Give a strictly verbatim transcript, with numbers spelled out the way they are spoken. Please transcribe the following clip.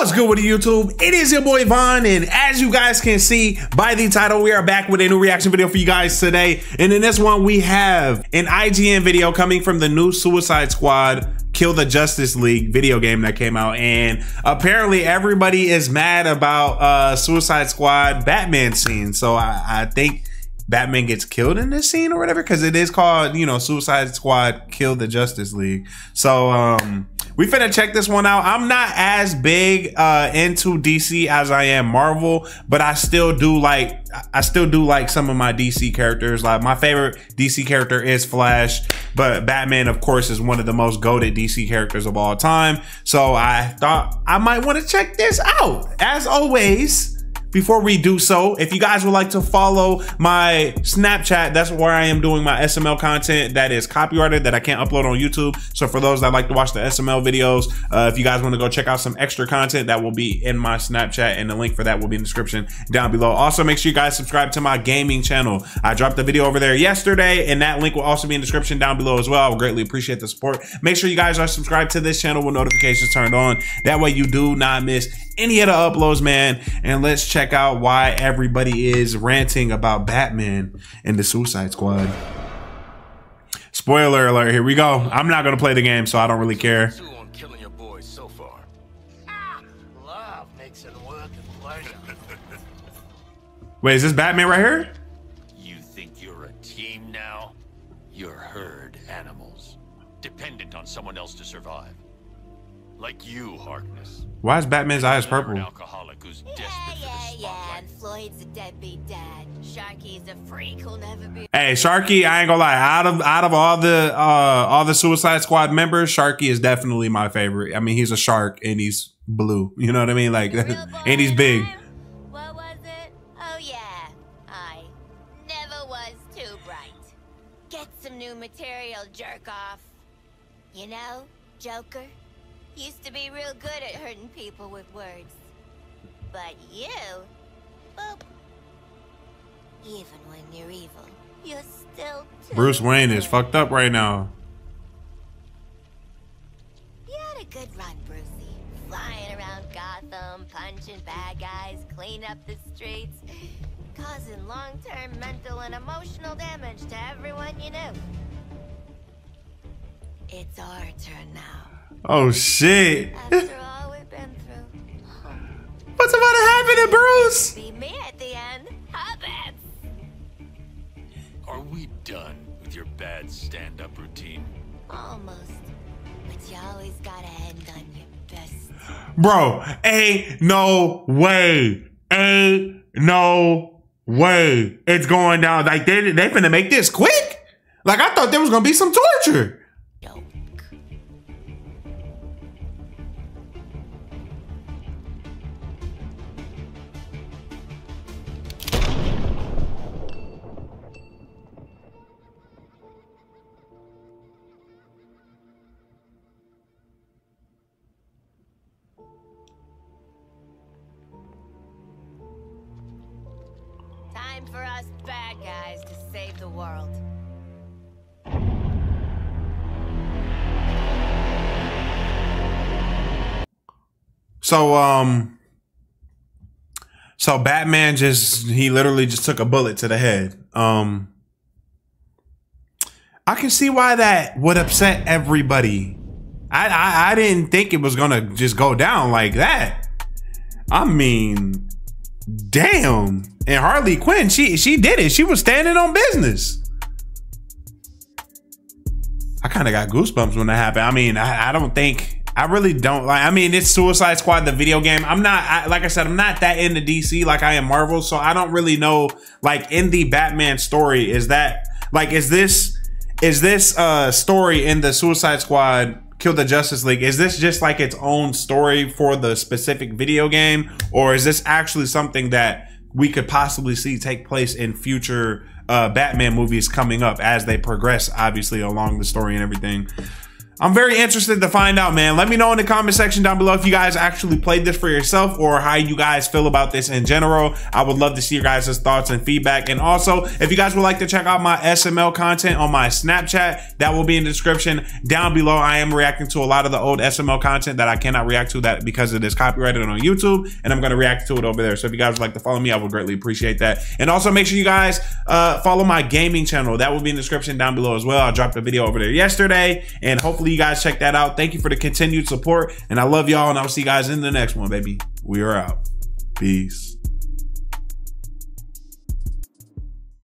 What's good with you, YouTube? It is your boy Vaughn, and as you guys can see by the title, we are back with a new reaction video for you guys today. And in this one, we have an I G N video coming from the new Suicide Squad Kill the Justice League video game that came out, and apparently everybody is mad about uh, Suicide Squad Batman scene. So I, I think Batman gets killed in this scene or whatever, because it is called, you know, Suicide Squad Kill the Justice League. So um, we finna check this one out. I'm not as big uh, into D C as I am Marvel, but I still do like I still do like some of my D C characters. Like my favorite D C character is Flash, but Batman, of course, is one of the most goated D C characters of all time. So I thought I might want to check this out. As always, before we do so, if you guys would like to follow my Snapchat, that's where I am doing my S M L content that is copyrighted, that I can't upload on YouTube. So for those that like to watch the S M L videos, uh, if you guys want to go check out some extra content, that will be in my Snapchat, and the link for that will be in the description down below. Also, make sure you guys subscribe to my gaming channel. I dropped a video over there yesterday, and that link will also be in the description down below as well. I would greatly appreciate the support. Make sure you guys are subscribed to this channel with notifications turned on. That way you do not miss any of the uploads, man. And let's check out why everybody is ranting about Batman and the Suicide Squad. Spoiler alert, here we go. I'm not gonna play the game, so I don't really care. Wait, is this Batman right here? You think you're a team now? You're herd animals, dependent on someone else to survive. Like you, Harkness. Why is Batman's eyes purple? An alcoholic who's yeah, desperate for the spotlight. Yeah, and Floyd's a deadbeat dad. Sharky's a freak who'll never be. Hey, Sharky, I ain't gonna lie. Out of out of all the uh, all the Suicide Squad members, Sharky is definitely my favorite. I mean, he's a shark and he's blue. You know what I mean? Like, and he's big. What was it? Oh yeah, I never was too bright. Get some new material, jerk off. You know, Joker used to be real good at hurting people with words, but you, boop. Even when you're evil, you're still too Bruce Wayne is fucked up right now. You had a good run, Brucey. Flying around Gotham, punching bad guys, clean up the streets, causing long-term mental and emotional damage to everyone you knew. It's our turn now. Oh shit! After all we've been through. Oh. What's about to happen to Bruce? Be me at the end. Are we done with your bad stand-up routine? Almost, but you always gotta end on your best. Bro, ain't no way, ain't no way it's going down. Like they they finna make this quick. Like I thought there was gonna be some torture. For us bad guys to save the world. So um so Batman just he literally just took a bullet to the head. Um I can see why that would upset everybody. I I, I didn't think it was gonna just go down like that. I mean, damn. And Harley Quinn, she she did it. She was standing on business. I kind of got goosebumps when that happened. I mean, I, I don't think, I really don't like, I mean, it's Suicide Squad, the video game. I'm not, I, like I said, I'm not that into D C like I am Marvel. So I don't really know, like in the Batman story, is that, like, is this, is this uh, story in the Suicide Squad Kill the Justice League, is this just like its own story for the specific video game? Or is this actually something that we could possibly see take place in future uh, Batman movies coming up as they progress, obviously, along the story and everything. I'm very interested to find out, man. Let me know in the comment section down below if you guys actually played this for yourself or how you guys feel about this in general. I would love to see your guys' thoughts and feedback. And also, if you guys would like to check out my S M L content on my Snapchat, that will be in the description down below. I am reacting to a lot of the old S M L content that I cannot react to that because it is copyrighted on YouTube, and I'm going to react to it over there. So if you guys would like to follow me, I would greatly appreciate that. And also make sure you guys uh, follow my gaming channel. That will be in the description down below as well. I dropped a video over there yesterday, and hopefully you guys check that out. Thank you for the continued support, and I love y'all, and I'll see you guys in the next one, baby. We are out. Peace.